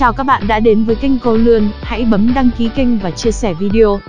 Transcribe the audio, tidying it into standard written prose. Chào các bạn đã đến với kênh Câu Lươn, hãy bấm đăng ký kênh và chia sẻ video.